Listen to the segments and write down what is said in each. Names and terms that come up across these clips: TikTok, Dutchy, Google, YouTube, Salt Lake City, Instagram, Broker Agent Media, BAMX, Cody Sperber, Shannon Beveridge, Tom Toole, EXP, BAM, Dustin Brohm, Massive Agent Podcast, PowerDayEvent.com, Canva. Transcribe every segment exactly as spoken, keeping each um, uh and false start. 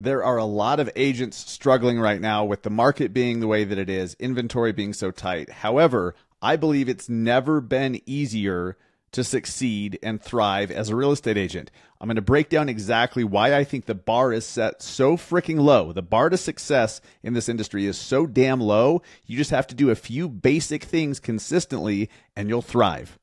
There are a lot of agents struggling right now with the market being the way that it is, inventory being so tight. However, I believe it's never been easier to succeed and thrive as a real estate agent. I'm going to break down exactly why I think the bar is set so freaking low. The bar to success in this industry is so damn low. You just have to do a few basic things consistently and you'll thrive.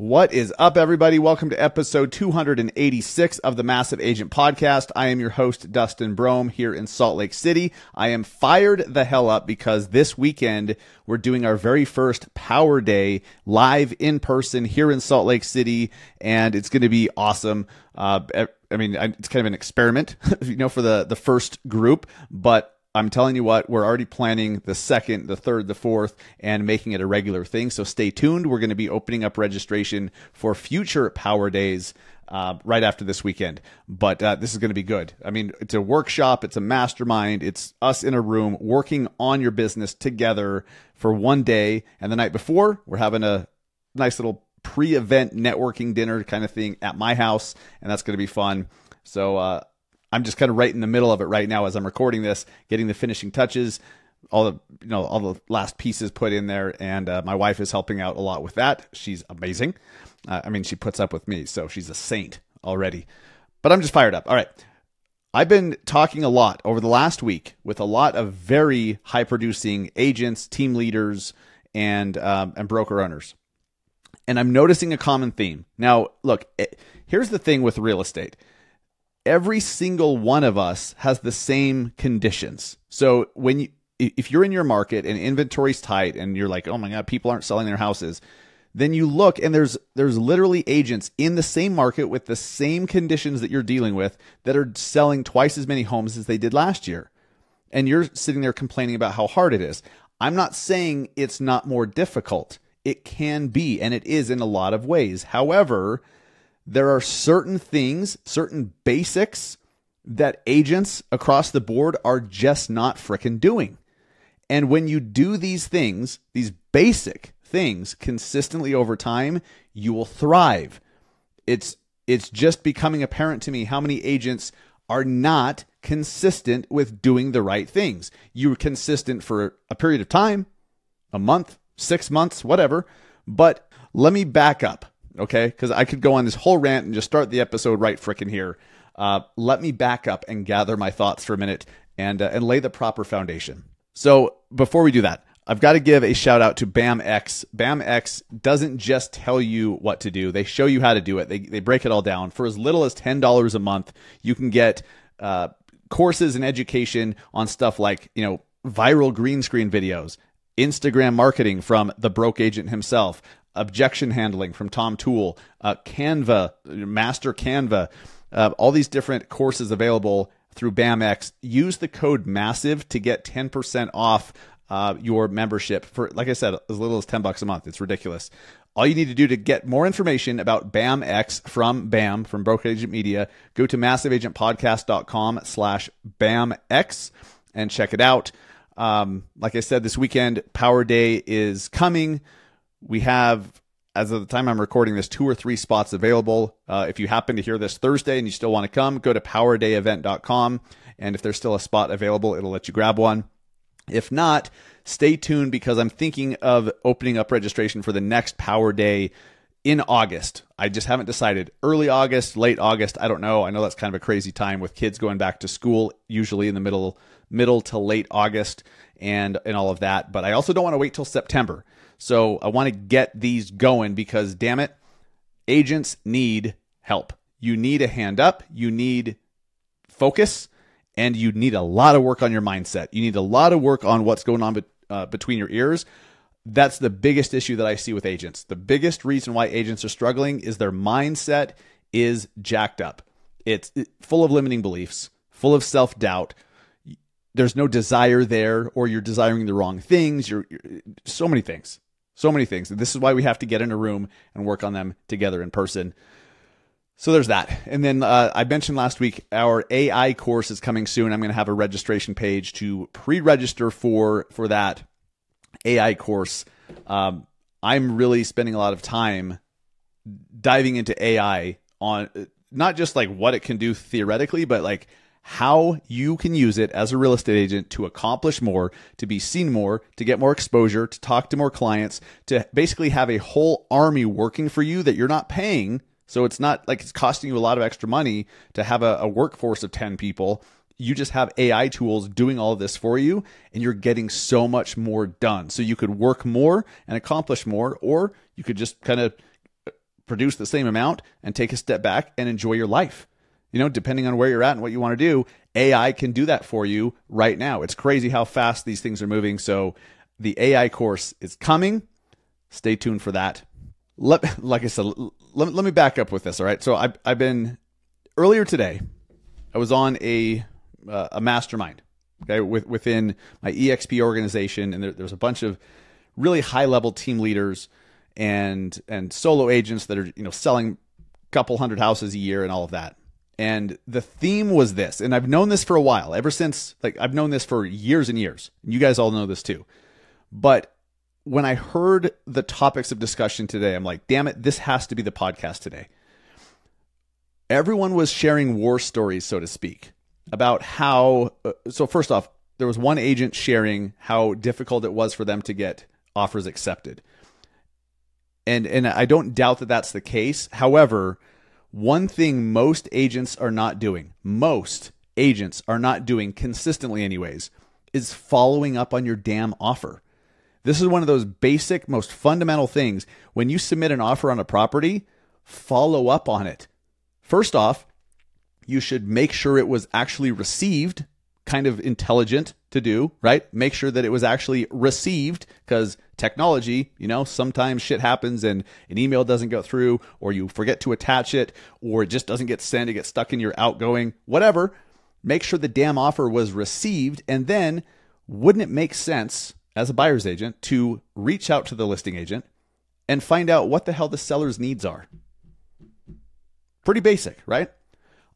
What is up, everybody? Welcome to episode two hundred eighty-six of the Massive Agent Podcast. I am your host, Dustin Brohm, here in Salt Lake City. I am fired the hell up because this weekend we're doing our very first Power Day live in person here in Salt Lake City, and it's going to be awesome. Uh, I mean, it's kind of an experiment, you know, for the, the first group, but I'm telling you what, we're already planning the second, the third, the fourth, and making it a regular thing. So stay tuned. We're going to be opening up registration for future Power Days uh, right after this weekend. But uh, this is going to be good. I mean, it's a workshop. It's a mastermind. It's us in a room working on your business together for one day. And the night before, we're having a nice little pre-event networking dinner kind of thing at my house. And that's going to be fun. So, uh, I'm just kind of right in the middle of it right now as I'm recording this, getting the finishing touches, all the you know all the last pieces put in there, and uh, my wife is helping out a lot with that. She's amazing. Uh, I mean, she puts up with me, so she's a saint already. But I'm just fired up. All right. I've been talking a lot over the last week with a lot of very high-producing agents, team leaders, and um, and broker owners. And I'm noticing a common theme. Now, look, it, here's the thing with real estate. Every single one of us has the same conditions. So when you, if you're in your market and inventory's tight and you're like, oh my God, people aren't selling their houses, then you look and there's there's literally agents in the same market with the same conditions that you're dealing with that are selling twice as many homes as they did last year. And you're sitting there complaining about how hard it is. I'm not saying it's not more difficult. It can be, and it is in a lot of ways. However, there are certain things, certain basics that agents across the board are just not frickin' doing. And when you do these things, these basic things consistently over time, you will thrive. It's, it's just becoming apparent to me how many agents are not consistent with doing the right things. You're consistent for a period of time, a month, six months, whatever. But let me back up. Okay, because I could go on this whole rant and just start the episode right frickin' here. Uh, let me back up and gather my thoughts for a minute and uh, and lay the proper foundation. So before we do that, I've got to give a shout out to BAMX. BAMX doesn't just tell you what to do. They show you how to do it. They, they break it all down. For as little as ten dollars a month, you can get uh, courses and education on stuff like, you know, viral green screen videos, Instagram marketing from the Broker Agent himself, objection handling from Tom Toole, uh, Canva, Master Canva, uh, all these different courses available through BAMX. Use the code MASSIVE to get ten percent off uh, your membership for, like I said, as little as ten bucks a month. It's ridiculous. All you need to do to get more information about BAMX from BAM, from Broker Agent Media, go to massive agent podcast dot com slash BAMX and check it out. Um, like I said, this weekend, Power Day is coming. We have, as of the time I'm recording this, two or three spots available. Uh, if you happen to hear this Thursday and you still want to come, go to Power Day Event dot com. And if there's still a spot available, it'll let you grab one. If not, stay tuned because I'm thinking of opening up registration for the next Power Day in August. I just haven't decided. Early August, late August, I don't know. I know that's kind of a crazy time with kids going back to school, usually in the middle middle to late August and, and all of that. But I also don't want to wait till September. So I want to get these going because, damn it, agents need help. You need a hand up, you need focus, and you need a lot of work on your mindset. You need a lot of work on what's going on be- uh, between your ears. That's the biggest issue that I see with agents. The biggest reason why agents are struggling is their mindset is jacked up. It's full of limiting beliefs, full of self-doubt. There's no desire there, or you're desiring the wrong things. You're, you're so many things. So many things. This is why we have to get in a room and work on them together in person. So there's that. And then uh, I mentioned last week, our A I course is coming soon. I'm going to have a registration page to pre-register for, for that A I course. Um, I'm really spending a lot of time diving into A I on not just like what it can do theoretically, but like how you can use it as a real estate agent to accomplish more, to be seen more, to get more exposure, to talk to more clients, to basically have a whole army working for you that you're not paying. So it's not like it's costing you a lot of extra money to have a, a workforce of ten people. You just have A I tools doing all of this for you, and you're getting so much more done. So you could work more and accomplish more, or you could just kind of produce the same amount and take a step back and enjoy your life. You know, depending on where you're at and what you want to do, A I can do that for you right now. It's crazy how fast these things are moving. So the A I course is coming. Stay tuned for that. Let, like I said, let, let me back up with this. All right. So I, I've been earlier today, I was on a Uh, a mastermind, okay, with, within my E X P organization, and there, there's a bunch of really high-level team leaders and and solo agents that are you know selling a couple hundred houses a year and all of that. And the theme was this, and I've known this for a while, ever since like I've known this for years and years. You guys all know this too, but when I heard the topics of discussion today, I'm like, damn it, this has to be the podcast today. Everyone was sharing war stories, so to speak. About how, so first off, there was one agent sharing how difficult it was for them to get offers accepted. And, and I don't doubt that that's the case. However, one thing most agents are not doing, most agents are not doing consistently anyways, is following up on your damn offer. This is one of those basic, most fundamental things. When you submit an offer on a property, follow up on it. First off, you should make sure it was actually received, kind of intelligent to do, right? Make sure that it was actually received, because technology, you know, sometimes shit happens and an email doesn't go through, or you forget to attach it, or it just doesn't get sent, it gets stuck in your outgoing, whatever. Make sure the damn offer was received. And then wouldn't it make sense as a buyer's agent to reach out to the listing agent and find out what the hell the seller's needs are? Pretty basic, right?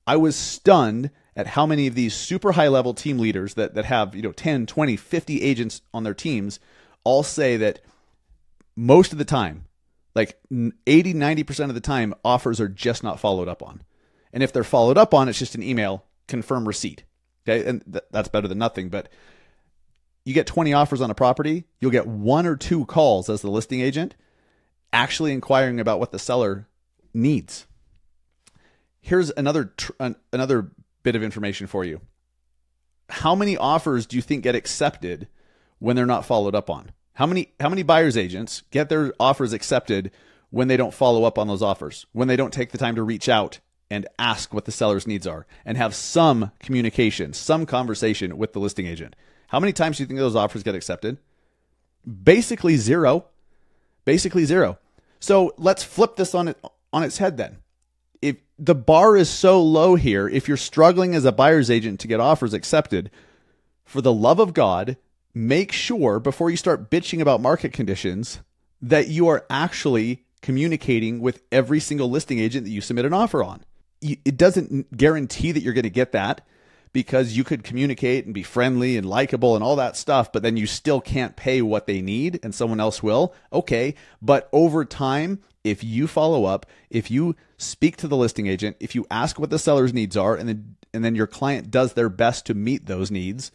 I was stunned at how many of these super high level team leaders that, that have, you know, ten, twenty, fifty agents on their teams all say that most of the time, like eighty, ninety percent of the time, offers are just not followed up on. And if they're followed up on, it's just an email, confirm receipt. Okay. And th- that's better than nothing, but you get twenty offers on a property, you'll get one or two calls as the listing agent actually inquiring about what the seller needs. Here's another tr- an, another bit of information for you. How many offers do you think get accepted when they're not followed up on? How many how many buyer's agents get their offers accepted when they don't follow up on those offers, when they don't take the time to reach out and ask what the seller's needs are and have some communication, some conversation with the listing agent? How many times do you think those offers get accepted? Basically zero. Basically zero. So let's flip this on it, on its head then. If the bar is so low here, if you're struggling as a buyer's agent to get offers accepted, for the love of God, make sure before you start bitching about market conditions that you are actually communicating with every single listing agent that you submit an offer on. It doesn't guarantee that you're going to get that, because you could communicate and be friendly and likable and all that stuff, but then you still can't pay what they need and someone else will. Okay. But over time, if you follow up, if you speak to the listing agent, if you ask what the seller's needs are, and then, and then your client does their best to meet those needs,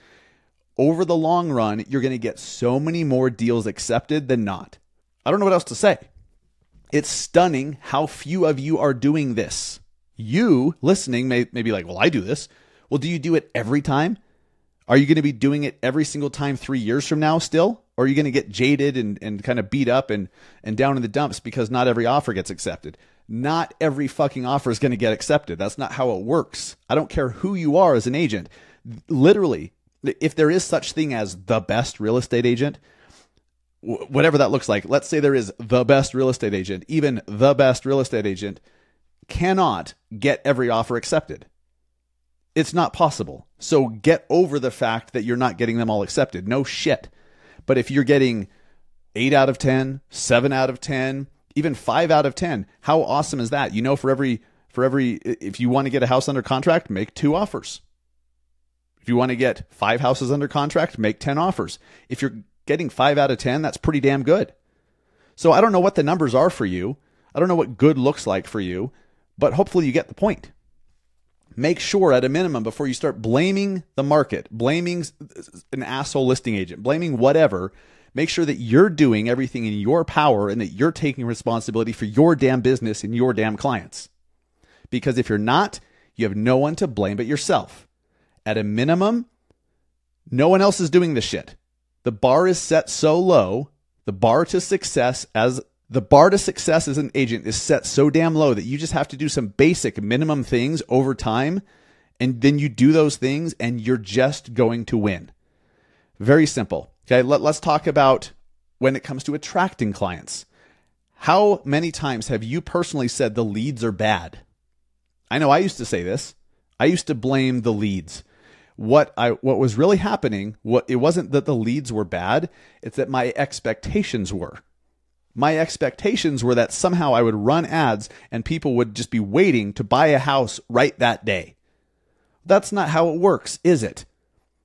over the long run, you're going to get so many more deals accepted than not. I don't know what else to say. It's stunning how few of you are doing this. You listening may, may be like, well, I do this. Well, do you do it every time? Are you going to be doing it every single time three years from now still? Or are you going to get jaded and, and kind of beat up and, and down in the dumps because not every offer gets accepted? Not every fucking offer is going to get accepted. That's not how it works. I don't care who you are as an agent. Literally, if there is such thing as the best real estate agent, whatever that looks like, let's say there is the best real estate agent, even the best real estate agent cannot get every offer accepted. It's not possible. So get over the fact that you're not getting them all accepted. No shit. But if you're getting eight out of ten, seven out of ten, even five out of ten, how awesome is that? You know, for every, for every, if you want to get a house under contract, make two offers. If you want to get five houses under contract, make ten offers. If you're getting five out of ten, that's pretty damn good. So I don't know what the numbers are for you. I don't know what good looks like for you, but hopefully you get the point. Make sure at a minimum before you start blaming the market, blaming an asshole listing agent, blaming whatever, make sure that you're doing everything in your power and that you're taking responsibility for your damn business and your damn clients. Because if you're not, you have no one to blame but yourself. At a minimum, no one else is doing this shit. The bar is set so low. The bar to success as the bar to success as an agent is set so damn low that you just have to do some basic minimum things over time. And then you do those things and you're just going to win. Very simple. Okay. Let, let's talk about when it comes to attracting clients. How many times have you personally said the leads are bad? I know I used to say this. I used to blame the leads. What I what was really happening, what it wasn't that the leads were bad, it's that my expectations were. My expectations were that somehow I would run ads and people would just be waiting to buy a house right that day. That's not how it works, is it?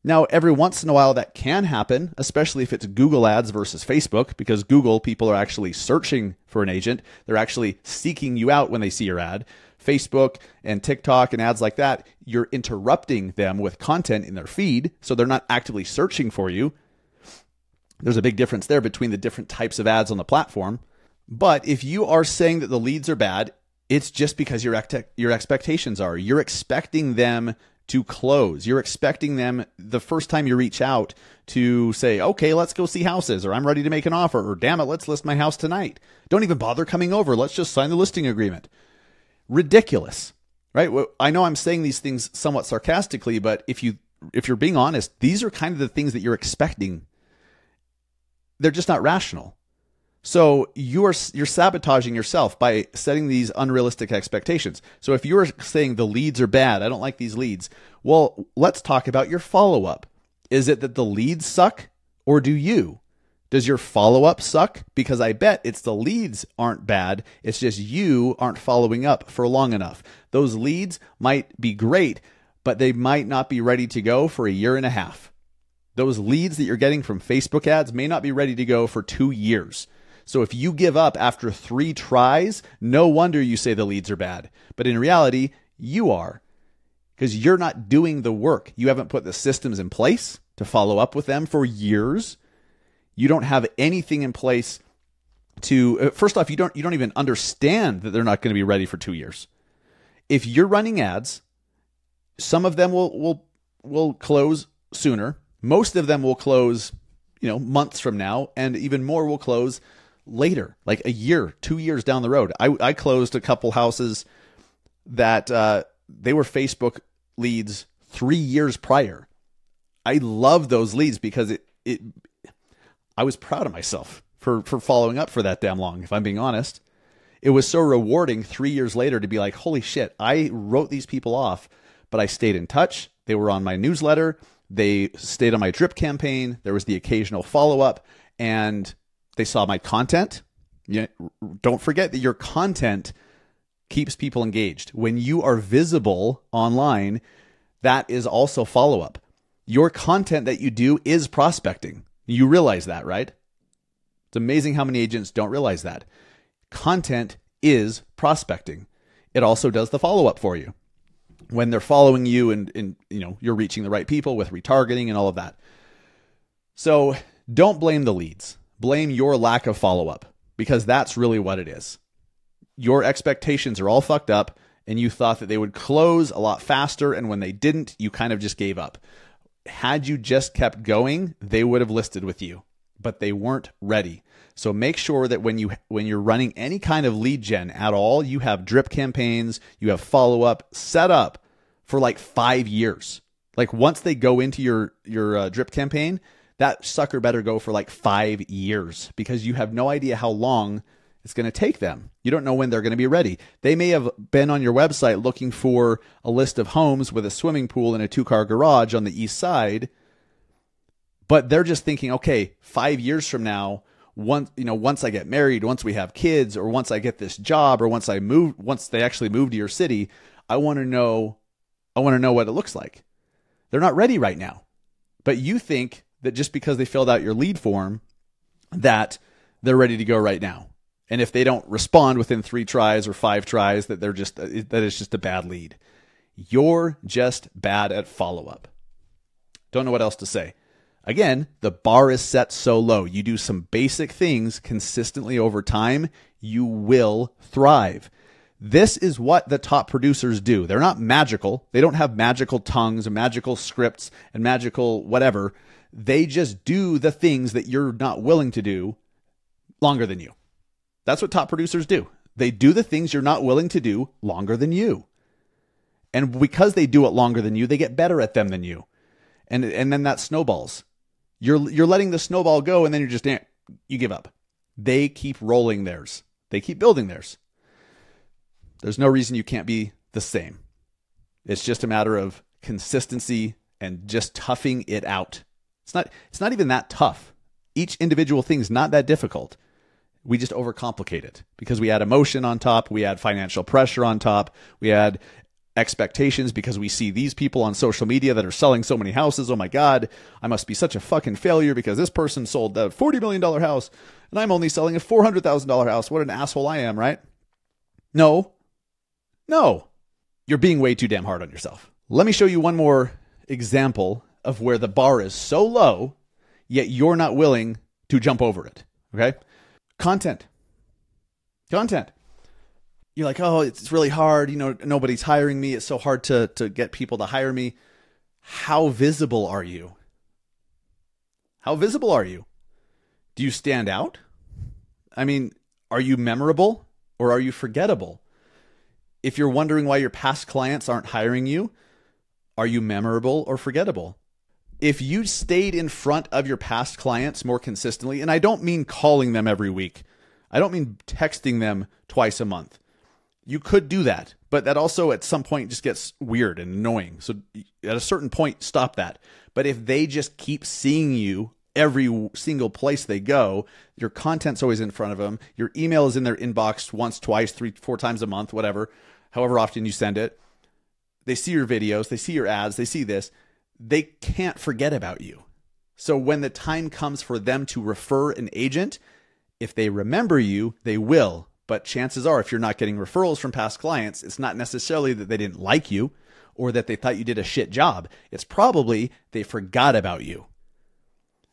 Now, every once in a while that can happen, especially if it's Google ads versus Facebook, because Google people are actually searching for an agent. They're actually seeking you out when they see your ad. Facebook and TikTok and ads like that, you're interrupting them with content in their feed, so they're not actively searching for you. There's a big difference there between the different types of ads on the platform. But if you are saying that the leads are bad, it's just because your your expectations are. You're expecting them to close. You're expecting them the first time you reach out to say, okay, let's go see houses, or I'm ready to make an offer, or damn it, let's list my house tonight. Don't even bother coming over. Let's just sign the listing agreement. Ridiculous, right? Well, I know I'm saying these things somewhat sarcastically, but if you, if you're being honest, these are kind of the things that you're expecting. They're just not rational. So you are, you're sabotaging yourself by setting these unrealistic expectations. So if you're saying the leads are bad, I don't like these leads. Well, let's talk about your follow-up. Is it that the leads suck or do you? Does your follow-up suck? Because I bet it's the leads aren't bad. It's just you aren't following up for long enough. Those leads might be great, but they might not be ready to go for a year and a half. Those leads that you're getting from Facebook ads may not be ready to go for two years. So if you give up after three tries, no wonder you say the leads are bad. But in reality, you are, because you're not doing the work. You haven't put the systems in place to follow up with them for years. You don't have anything in place to, first off, you don't, you don't even understand that they're not going to be ready for two years. If you're running ads, some of them will, will, will close sooner. Most of them will close, you know, months from now, and even more will close later, like a year, two years down the road. I, I closed a couple houses that uh, they were Facebook leads three years prior. I love those leads because it, it, I was proud of myself for, for following up for that damn long, if I'm being honest. It was so rewarding three years later to be like, holy shit, I wrote these people off, but I stayed in touch. They were on my newsletter. They stayed on my drip campaign. There was the occasional follow-up, and they saw my content. You know, don't forget that your content keeps people engaged. When you are visible online, that is also follow-up. Your content that you do is prospecting. You realize that, right? It's amazing how many agents don't realize that. Content is prospecting. It also does the follow-up for you when they're following you and, and you know, you're reaching the right people with retargeting and all of that. So don't blame the leads. Blame your lack of follow-up, because that's really what it is. Your expectations are all fucked up, and you thought that they would close a lot faster, and when they didn't, you kind of just gave up. Had you just kept going, they would have listed with you, but they weren't ready. So make sure that when you, when you're running any kind of lead gen at all, you have drip campaigns, you have follow-up set up for like five years. Like once they go into your, your uh, drip campaign, that sucker better go for like five years because you have no idea how long it's going to take them. You don't know when they're going to be ready. They may have been on your website looking for a list of homes with a swimming pool and a two-car garage on the east side, but they're just thinking, okay, five years from now, once, you know, once I get married, once we have kids, or once I get this job, or once I move, once they actually move to your city, I want to know, I want to know what it looks like. They're not ready right now, but you think that just because they filled out your lead form, that they're ready to go right now. And if they don't respond within three tries or five tries, that they're just, that it's just a bad lead. You're just bad at follow-up. Don't know what else to say. Again, the bar is set so low. You do some basic things consistently over time, you will thrive. This is what the top producers do. They're not magical. They don't have magical tongues and magical scripts and magical whatever. They just do the things that you're not willing to do longer than you. That's what top producers do. They do the things you're not willing to do longer than you. And because they do it longer than you, they get better at them than you. And and then that snowballs. You're you're letting the snowball go, and then you're just, you give up. They keep rolling theirs. They keep building theirs. There's no reason you can't be the same. It's just a matter of consistency and just toughing it out. It's not it's not even that tough. Each individual thing's not that difficult. We just overcomplicate it because we add emotion on top, we add financial pressure on top, we add expectations because we see these people on social media that are selling so many houses. Oh my God, I must be such a fucking failure because this person sold a forty million dollar house and I'm only selling a four hundred thousand dollar house. What an asshole I am, right? No, no, you're being way too damn hard on yourself. Let me show you one more example of where the bar is so low, yet you're not willing to jump over it. Okay. Content, content. You're like, oh, it's really hard. You know, nobody's hiring me. It's so hard to, to get people to hire me. How visible are you? How visible are you? Do you stand out? I mean, are you memorable or are you forgettable? If you're wondering why your past clients aren't hiring you, are you memorable or forgettable? If you stayed in front of your past clients more consistently, and I don't mean calling them every week. I don't mean texting them twice a month. You could do that, but that also at some point just gets weird and annoying. So at a certain point, stop that. But if they just keep seeing you every single place they go, your content's always in front of them. Your email is in their inbox once, twice, three, four times a month, whatever, however often you send it. They see your videos, they see your ads, they see this. They can't forget about you. So when the time comes for them to refer an agent, if they remember you, they will. But chances are, if you're not getting referrals from past clients, it's not necessarily that they didn't like you or that they thought you did a shit job. It's probably they forgot about you.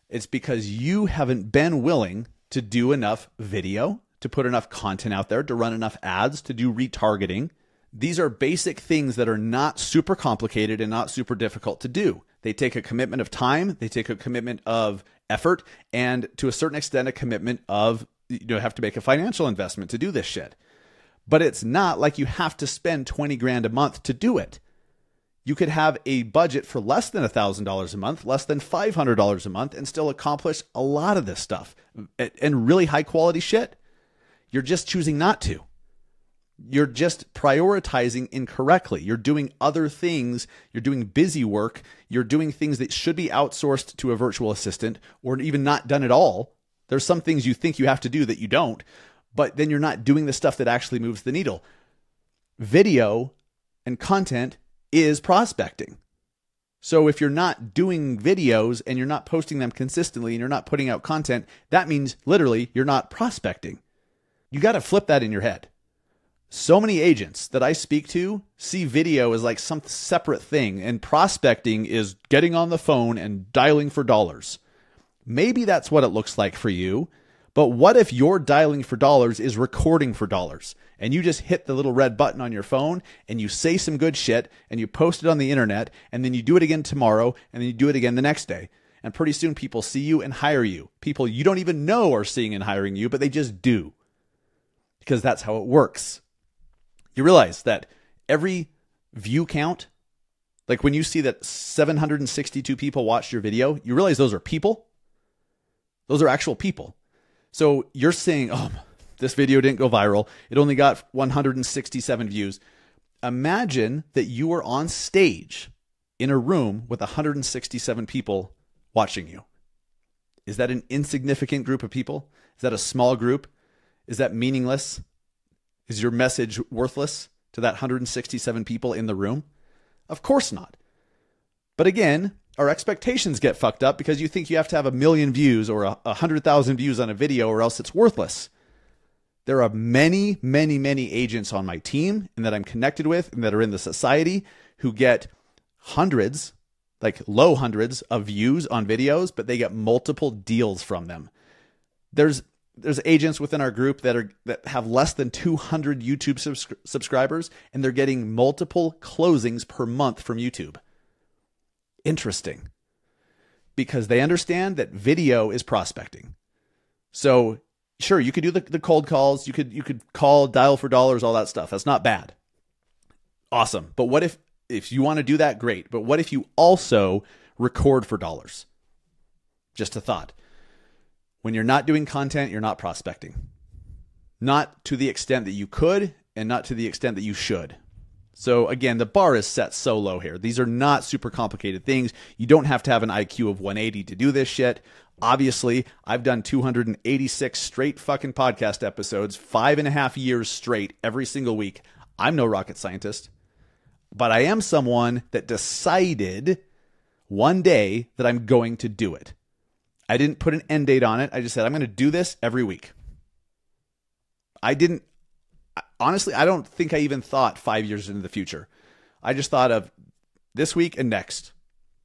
It's because you haven't been willing to do enough video, to put enough content out there, to run enough ads, to do retargeting. These are basic things that are not super complicated and not super difficult to do. They take a commitment of time. They take a commitment of effort and, to a certain extent, a commitment of, you don't have to make a financial investment to do this shit. But it's not like you have to spend twenty grand a month to do it. You could have a budget for less than a thousand dollars a month, less than five hundred dollars a month, and still accomplish a lot of this stuff and really high quality shit. You're just choosing not to. You're just prioritizing incorrectly. You're doing other things. You're doing busy work. You're doing things that should be outsourced to a virtual assistant or even not done at all. There's some things you think you have to do that you don't, but then you're not doing the stuff that actually moves the needle. Video and content is prospecting. So if you're not doing videos and you're not posting them consistently and you're not putting out content, that means literally you're not prospecting. You got to flip that in your head. So many agents that I speak to see video as like some separate thing, and prospecting is getting on the phone and dialing for dollars. Maybe that's what it looks like for you, but what if your dialing for dollars is recording for dollars, and you just hit the little red button on your phone and you say some good shit and you post it on the internet, and then you do it again tomorrow, and then you do it again the next day. And pretty soon people see you and hire you. People you don't even know are seeing and hiring you, but they just do because that's how it works. You realize that every view count, like when you see that seven hundred sixty-two people watched your video, you realize those are people. Those are actual people. So you're saying, oh, this video didn't go viral. It only got one hundred sixty-seven views. Imagine that you were on stage in a room with one hundred sixty-seven people watching you. Is that an insignificant group of people? Is that a small group? Is that meaningless? Is your message worthless to that one hundred sixty-seven people in the room? Of course not. But again, our expectations get fucked up because you think you have to have a million views or a hundred thousand views on a video or else it's worthless. There are many, many, many agents on my team and that I'm connected with and that are in the society who get hundreds, like low hundreds of views on videos, but they get multiple deals from them. There's there's agents within our group that are that have less than two hundred YouTube subscri subscribers and they're getting multiple closings per month from YouTube. Interesting, because they understand that video is prospecting. So sure, you could do the, the cold calls. You could, you could call, dial for dollars, all that stuff. That's not bad. Awesome. But what if, if you want to do that, great. But what if you also record for dollars? Just a thought. When you're not doing content, you're not prospecting, not to the extent that you could and not to the extent that you should. So again, the bar is set so low here. These are not super complicated things. You don't have to have an I Q of one eighty to do this shit. Obviously, I've done two hundred eighty-six straight fucking podcast episodes, five and a half years straight every single week. I'm no rocket scientist, but I am someone that decided one day that I'm going to do it. I didn't put an end date on it. I just said, I'm going to do this every week. I didn't. Honestly, I don't think I even thought five years into the future. I just thought of this week and next.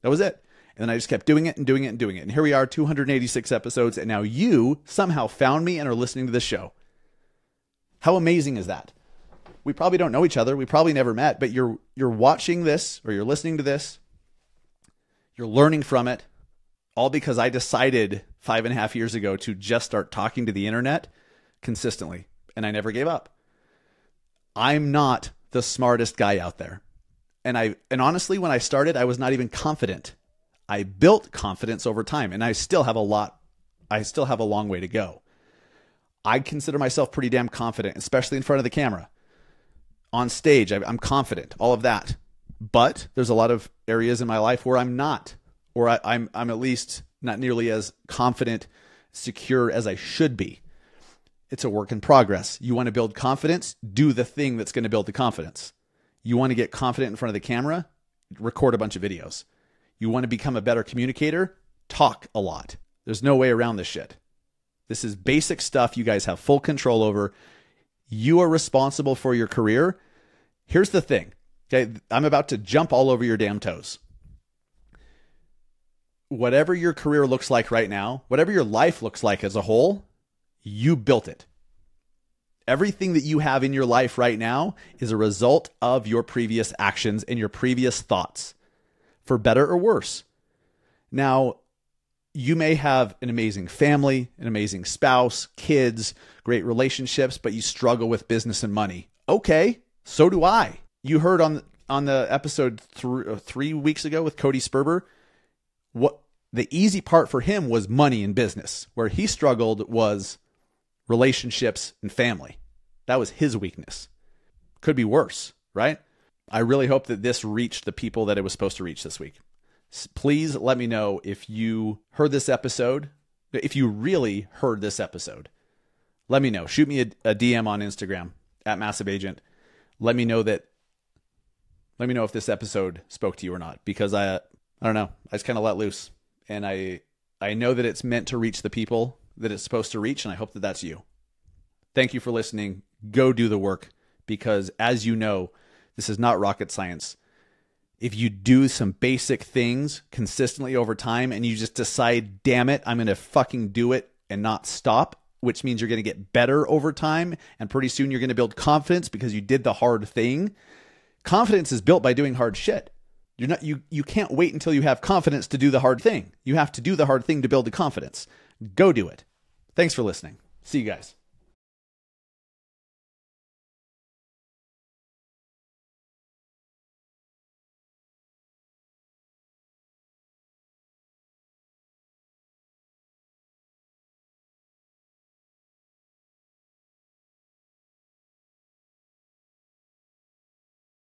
That was it. And then I just kept doing it and doing it and doing it. And here we are, two hundred eighty-six episodes. And now you somehow found me and are listening to this show. How amazing is that? We probably don't know each other. We probably never met, but you're, you're watching this or you're listening to this. You're learning from it, all because I decided five and a half years ago to just start talking to the internet consistently. And I never gave up. I'm not the smartest guy out there. And I, and honestly, when I started, I was not even confident. I built confidence over time and I still have a lot. I still have a long way to go. I consider myself pretty damn confident, especially in front of the camera. On stage, I, I'm confident, all of that. But there's a lot of areas in my life where I'm not, or I, I'm, I'm at least not nearly as confident, secure as I should be. It's a work in progress. You want to build confidence, do the thing that's going to build the confidence. You want to get confident in front of the camera, record a bunch of videos. You want to become a better communicator, talk a lot. There's no way around this shit. This is basic stuff you guys have full control over. You are responsible for your career. Here's the thing. Okay, I'm about to jump all over your damn toes. Whatever your career looks like right now, whatever your life looks like as a whole, you built it. Everything that you have in your life right now is a result of your previous actions and your previous thoughts, for better or worse. Now, you may have an amazing family, an amazing spouse, kids, great relationships, but you struggle with business and money. Okay, so do I. You heard on the, on the episode th- three weeks ago with Cody Sperber, what the easy part for him was money and business. Where he struggled was relationships and family. That was his weakness. Could be worse, right? I really hope that this reached the people that it was supposed to reach this week. Please let me know if you heard this episode, if you really heard this episode. Let me know. Shoot me a, a D M on Instagram at Massive Agent. Let me know that. Let me know if this episode spoke to you or not, because I, I don't know. I just kind of let loose, and I, I know that it's meant to reach the people that it's supposed to reach. And I hope that that's you. Thank you for listening. Go do the work, because as you know, this is not rocket science. If you do some basic things consistently over time and you just decide, damn it, I'm going to fucking do it and not stop, which means you're going to get better over time. And pretty soon you're going to build confidence because you did the hard thing. Confidence is built by doing hard shit. You're not, you, you can't wait until you have confidence to do the hard thing. You have to do the hard thing to build the confidence. Go do it. Thanks for listening. See you guys.